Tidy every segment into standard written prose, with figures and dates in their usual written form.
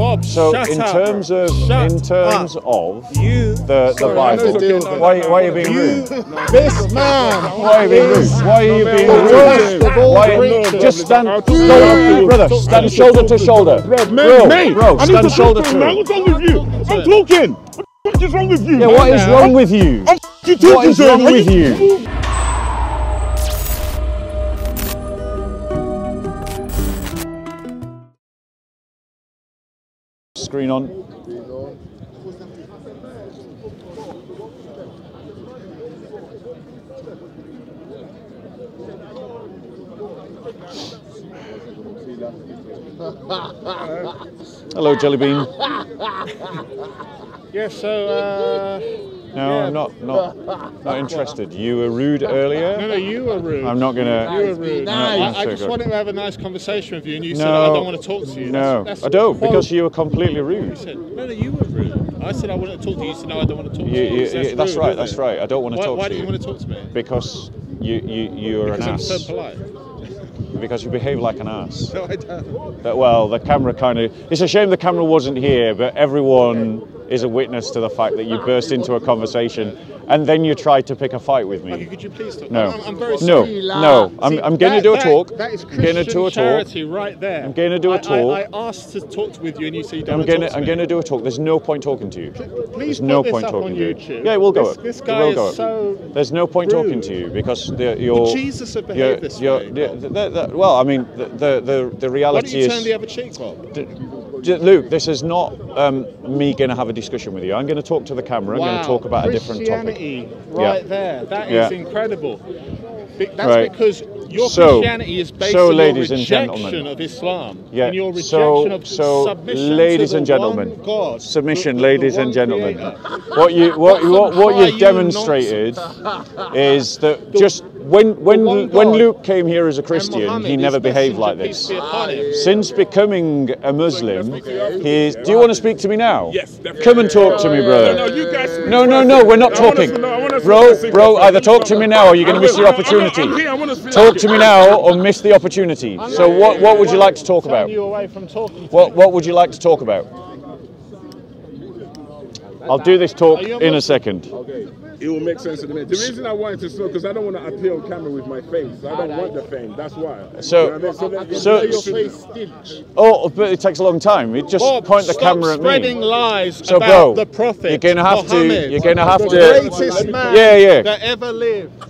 Bob, so shut in up. Terms of shut in terms up. Of you, the Bible, why are you being rude? This man, why are you being rude? Why are you being rude? Just stand, brother. Stand shoulder to shoulder, bro. Stand shoulder to shoulder. What's wrong with you? I'm talking. What is wrong with you? Yeah, what is wrong with you? What is wrong with you? Screen on. Hello, Jellybean. Yes, so. No, yeah. I'm not interested. You were rude earlier. No, you were rude. I'm not gonna. You were rude. Nice. I just wanted to have a nice conversation with you, and you said I don't want to talk to you. No, that's I don't, because you were completely rude. You said, no, you were rude. I said I wanted to talk to you. You said no, I don't want to talk to you. That's rude, right. That's right. I don't want to talk to you. Why do you want to talk to me? Because you are an ass. Because I'm so polite. Because you behave like an ass. No, I don't. Well, the camera kind of... It's a shame the camera wasn't here, but everyone is a witness to the fact that you burst into a conversation and then you tried to pick a fight with me. Okay, could you please talk? No. I'm very sorry. No. I'm going to do a talk. That is Christian charity right there. I'm going to do a talk. I asked to talk with you and you say you don't want to talk to me. I'm going to do a talk. There's no point talking to you. Please put this up on YouTube. Yeah, we'll go up. This guy is so rude. There's no point talking to you because you're... Would Jesus have behaved this way? Well, I mean, the reality is... Why don't you turn the other cheek, Bob? Luke, this is not me going to have a discussion with you. I'm going to talk to the camera. I'm going to talk about a different topic. Right there. That is incredible. That's because your Christianity is based on your rejection of Islam and your rejection of submission to the one God. Submission, ladies and gentlemen. What you've demonstrated is that just... When Luke came here as a Christian, he never behaved like this. Since becoming a Muslim, he's... Do you want to speak to me now? Yes, definitely. Come and talk to me, brother. No, we're not talking. Bro, either talk to me now or you're going to miss your opportunity. Talk to me now or miss the opportunity. So what would you like to talk about? What would you like to talk about? I'll do this talk in a second. It will make sense in a minute. The reason I wanted to slow because I don't want to appear on camera with my face. I don't want the fame. That's why. So your face stinks. Oh, but it takes a long time. You just point the camera at me. Spreading lies about the prophet. You're going to have to. You're going to have to. The greatest man that ever lived.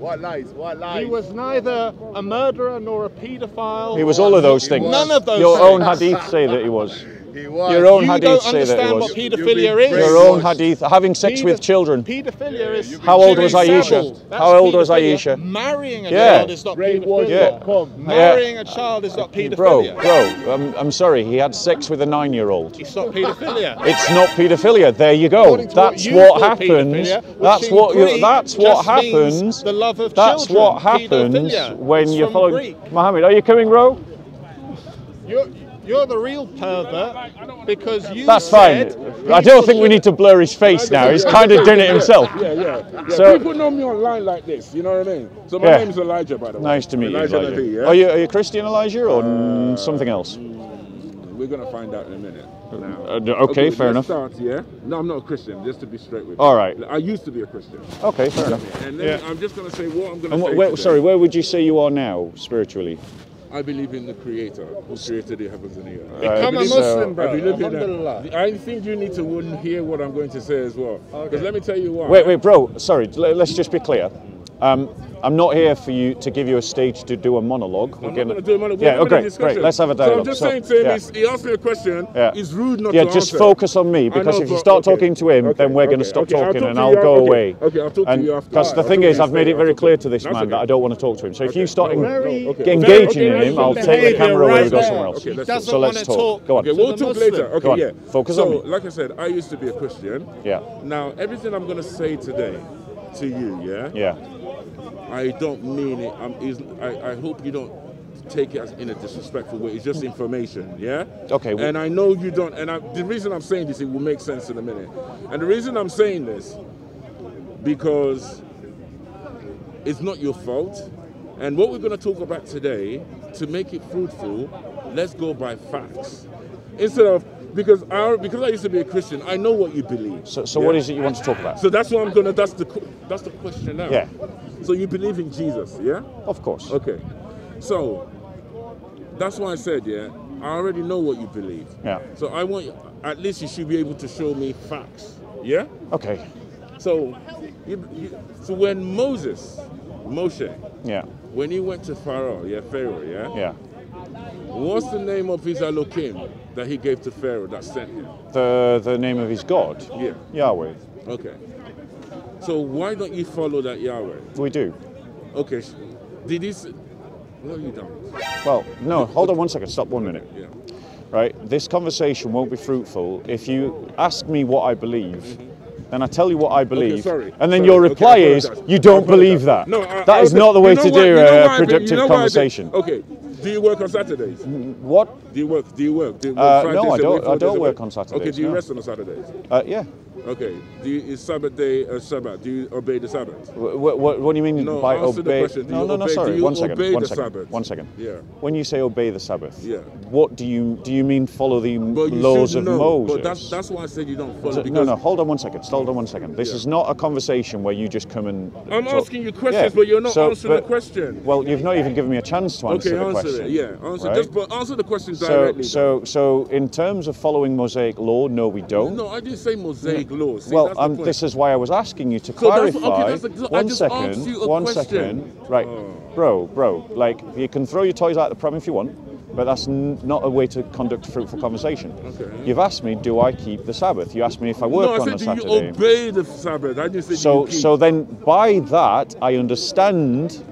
What lies? What lies? He was neither a murderer nor a paedophile. He was all of those things. None of those. Your own hadith say that he was. Your own hadith say that it was. You don't understand what paedophilia is. Your own hadith, having sex with children. Paedophilia is... How old was Aisha? How old was Aisha? Marrying a child is not paedophilia. Marrying a child is not paedophilia. Bro, I'm sorry. He had sex with a 9-year-old. It's not paedophilia. It's not paedophilia. There you go. That's what happens. That's what happens. The love of children. That's what happens when you're following... Mohammed, are you coming, bro? You're the real pervert because you... That's fine. I don't think we need to blur his face now. He's kind of done it himself. Yeah. So, people know me online like this, you know what I mean? So my name's Elijah, by the way. Nice to meet you, Elijah. Yeah? Are you Christian Elijah or something else? We're going to find out in a minute. Okay, fair enough. Starts, yeah? No, I'm not a Christian, just to be straight with you. All right. I used to be a Christian. Okay, fair enough. And then I'm just going to say what I'm going to say. Sorry, where would you say you are now, spiritually? I believe in the Creator who created the heavens and the earth. Become a Muslim, brother. I think you need to hear what I'm going to say as well. Because let me tell you why. Wait, bro. Sorry. Let's just be clear. I'm not here for you to give you a stage to do a monologue. I'm not going to do a monologue. Yeah, okay, great. Let's have a dialogue. So I'm just saying to him, he asked me a question. Yeah. It's rude not to answer. Yeah, just focus on me because if you start talking to him, then we're going to stop talking and I'll go away. Okay, I'll talk to you after. Because the thing is, I've made it very clear to this man that I don't want to talk to him. So if you start engaging in him, I'll take the camera away and go somewhere else. So let's talk. Go on. We'll talk later. Okay, yeah. Focus on me. So, like I said, I used to be a Christian. Yeah. Now, everything I'm going to say today to you, I don't mean it. I hope you don't take it as in a disrespectful way. It's just information, yeah? Okay. And I know you don't. And the reason I'm saying this, it will make sense in a minute. And the reason I'm saying this, because it's not your fault. And what we're going to talk about today, to make it fruitful, let's go by facts. Instead of... Because I used to be a Christian, I know what you believe. So what is it you want to talk about? So that's what I'm gonna. That's the question now. Yeah. So you believe in Jesus, yeah? Of course. Okay. So that's why I said, yeah, I already know what you believe. Yeah. So I want, at least you should be able to show me facts. Yeah. Okay. So, so when Moshe, yeah, when he went to Pharaoh, what's the name of his Elohim that he gave to Pharaoh that sent him? The name of his God? Yeah. Yahweh. Okay. So why don't you follow that Yahweh? We do. Okay. Did he... No, you don't. Well, no, hold on one second. Stop 1 minute. Yeah. Right? This conversation won't be fruitful if you ask me what I believe, then I tell you what I believe, and then your reply is, you don't believe that. No, that is not the way to do a productive conversation. Okay. Do you work on Saturdays? What? Do you work? No, I don't work on Saturdays. Okay, do you rest on Saturdays? Yeah. Okay. Is Sabbath day a Sabbath? Do you obey the Sabbath? What do you mean by obey? No, sorry. One second. Yeah. When you say obey the Sabbath, yeah, what do you mean follow the laws of Moses? But that's why I said you don't follow. No, hold on 1 second. Hold on 1 second. This is not a conversation where you just come and... I'm asking you questions, but you're not answering the question. Well, you've not even given me a chance to answer the question. Okay, answer it. Yeah, answer. Just but answer the question directly. So in terms of following Mosaic law, no, we don't. No, I didn't say Mosaic law. See, well, this is why I was asking you to clarify. One second. Right, bro. Like, you can throw your toys out the pram if you want, but that's not a way to conduct a fruitful conversation. Okay. You've asked me, do I keep the Sabbath? You asked me if I work on a Saturday. No, I said, do you obey the Sabbath? I just said, so then, by that, I understand.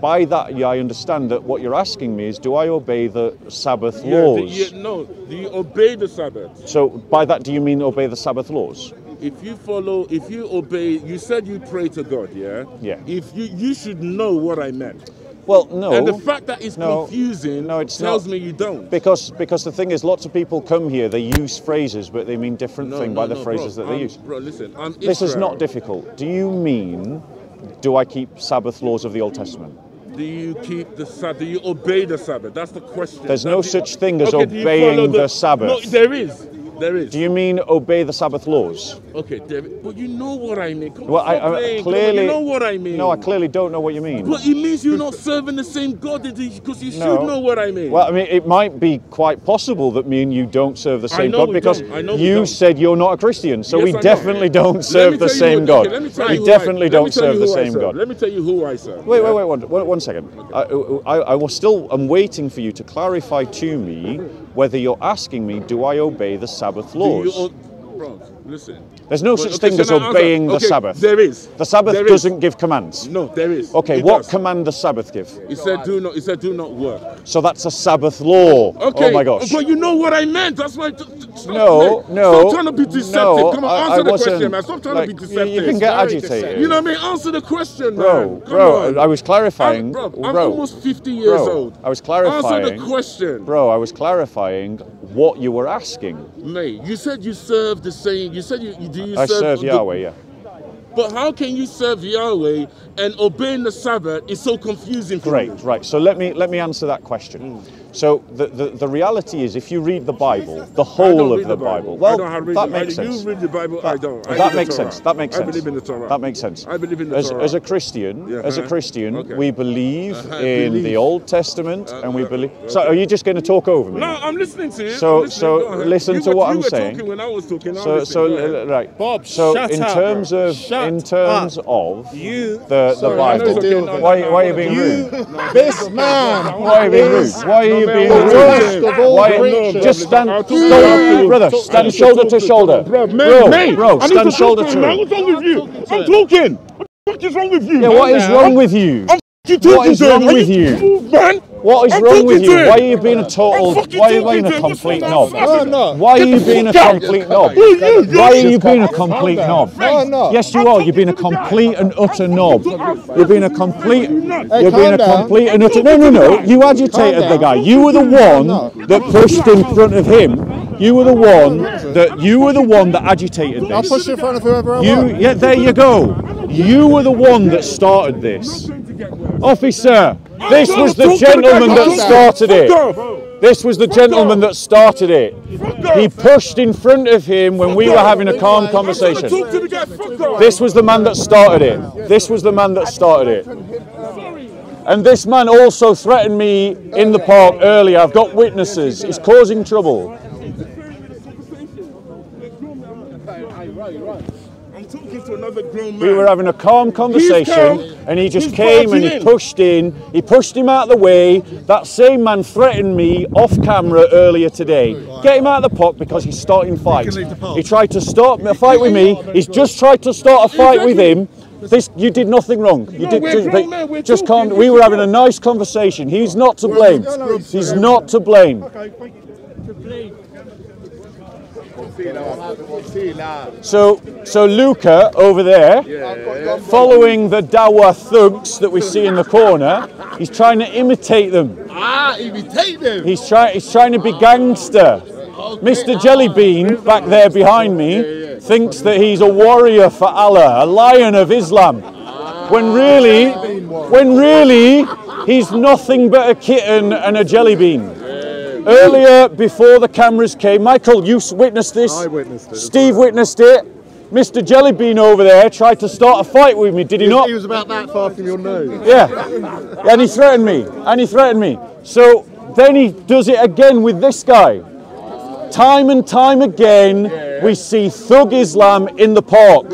By that, yeah, I understand that what you're asking me is, do I obey the Sabbath laws? Do you obey the Sabbath? So by that, do you mean obey the Sabbath laws? If you obey, you said you pray to God, yeah? Yeah. You should know what I meant. Well, no. And the fact that it's confusing tells me you don't. Because the thing is, lots of people come here, they use phrases, but they mean different things by the phrases that they use. Bro, listen, this is not difficult. Do you mean, do I keep Sabbath laws of the Old Testament? Do you keep the Sabbath? Do you obey the Sabbath? That's the question. There's no such thing as obeying the Sabbath. No, there is. There is. Do you mean obey the Sabbath laws? Okay, David, but you know what I mean. Well, clearly, you know what I mean. No, I clearly don't know what you mean. Well, it means you're not serving the same God, because you should know what I mean. Well, I mean, it might be quite possible that me and you don't serve the same God, because you said you're not a Christian, so we definitely don't serve the same God. We definitely don't serve the same God. Let me tell you who I serve. Wait, 1 second. I was still, I'm waiting for you to clarify to me whether you're asking me, do I obey the Sabbath laws? Listen. There's no such thing as obeying the Sabbath. There is. The Sabbath doesn't give commands. No, there is. Okay, what command does Sabbath give? It said do not work. So that's a Sabbath law. Okay. Oh my gosh. But you know what I meant. That's why. No. Stop trying to be deceptive. Come on, answer the question, man. Stop trying to be deceptive. You can get agitated. You know what I mean? Answer the question, man. Bro, I was clarifying. I'm almost 50 years old. I was clarifying. Answer the question. Bro, I was clarifying what you were asking. Mate, you said you served the same. You said you serve Yahweh, yeah. But how can you serve Yahweh and obeying the Sabbath is so confusing for you? Right. So let me answer that question. So the reality is, if you read the Bible, the whole of the Bible, well, that makes sense. You read the Bible, I don't. That makes sense. That makes sense. I believe in the Torah. That makes sense. I believe in the Torah. As a Christian, we believe in the Old Testament, and we believe. So are you just going to talk over me? No, I'm listening to you. So listen to what I'm saying. You were talking when I was talking. So right, Bob. So in terms of the Bible, why are you being rude? This man. Why are you being rude? Just stand shoulder to shoulder. Bro, stand shoulder to shoulder. What's wrong with you? I'm talking. What the fuck is wrong with you? Yeah, what is wrong with you? What is wrong with you? What is wrong with you? Why are you being a total? Why are you being a complete knob? Why are you being a complete knob? Why are you being a complete knob? Yes, you are. You're being a complete and utter knob. You're being a complete. You're being a complete and utter. No. You agitated the guy. You were the one that pushed in front of him. You were the one that agitated this. I pushed in front of whoever I was. Yeah, there you go. You were the one that started this. Officer, this was the gentleman that started it. This was the gentleman that started it. He pushed in front of him when we were having a calm conversation. This was the man that started it. This was the man that started it. And this man also threatened me in the park earlier. I've got witnesses. He's causing trouble. To another grown man. We were having a calm conversation and he just came and he pushed in. He pushed him out of the way. That same man threatened me off camera earlier today. Get him out of the pot because he's starting fights. He tried to start a fight with me. He's just tried to start a fight with him. This, you did nothing wrong. You did just calm. We were having a nice conversation. He's not to blame. He's not to blame. So Luca over there, following the Dawah thugs that we see in the corner, he's trying to imitate them. Ah, imitate them. He's trying to be gangster. Mr. Jellybean back there behind me thinks that he's a warrior for Allah, a lion of Islam, when really he's nothing but a kitten and a jellybean. Earlier, before the cameras came, Michael, you witnessed this. I witnessed it. Steve witnessed it. Mr. Jellybean over there tried to start a fight with me, did he not? He was about that far from your nose. Yeah. And he threatened me. So then he does it again with this guy. Time and time again, we see thug Islam in the park.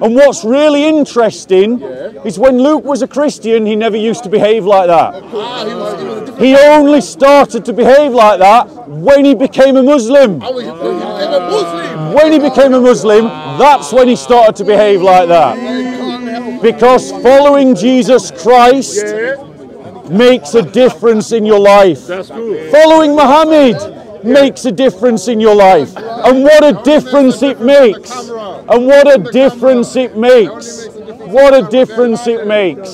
And what's really interesting is when Luke was a Christian, he never used to behave like that. He only started to behave like that when he became a Muslim. When he became a Muslim, that's when he started to behave like that. Because following Jesus Christ makes a difference in your life. Following Muhammad makes a difference in your life. And what a difference it makes. And what a difference it makes. What a difference it makes.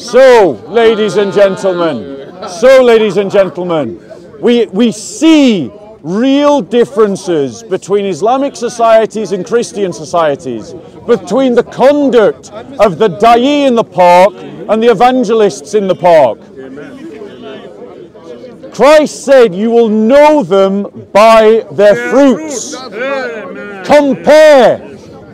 So, ladies and gentlemen, we see real differences between Islamic societies and Christian societies, between the conduct of the da'i in the park and the evangelists in the park. Christ said, you will know them by their fruits. Amen.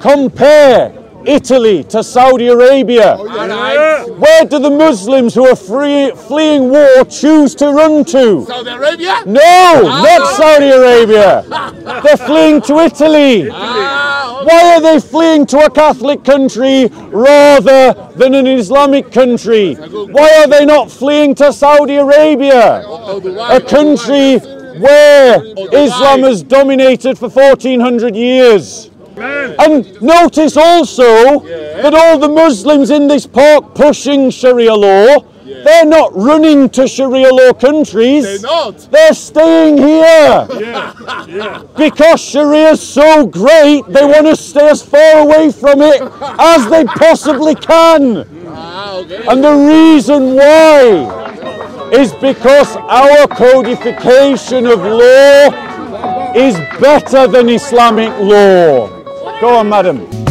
Compare Italy to Saudi Arabia. Where do the Muslims who are fleeing war choose to run to? Saudi Arabia? No, not Saudi Arabia. They're fleeing to Italy. Why are they fleeing to a Catholic country rather than an Islamic country? Why are they not fleeing to Saudi Arabia, a country where Islam has dominated for 1,400 years? And notice also that all the Muslims in this park pushing Sharia law, they're not running to Sharia law countries. They're staying here. Because Sharia is so great, they want to stay as far away from it as they possibly can. And the reason why is because our codification of law is better than Islamic law. Go on, madam.